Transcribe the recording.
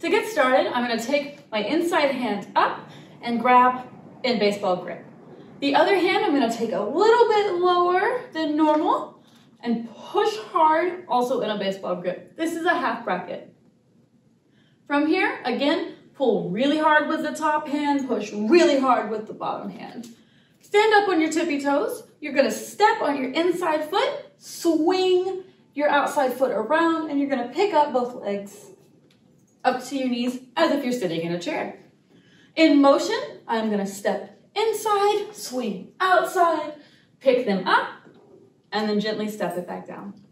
To get started, I'm going to take my inside hand up and grab in baseball grip. The other hand, I'm going to take a little bit lower than normal and push hard, also in a baseball grip. This is a half bracket. From here, again, pull really hard with the top hand, push really hard with the bottom hand. Stand up on your tippy toes. You're going to step on your inside foot, swing your outside foot around, and you're going to pick up both legs up to your knees as if you're sitting in a chair. In motion, I'm going to step inside, swing outside, pick them up, and then gently step it back down.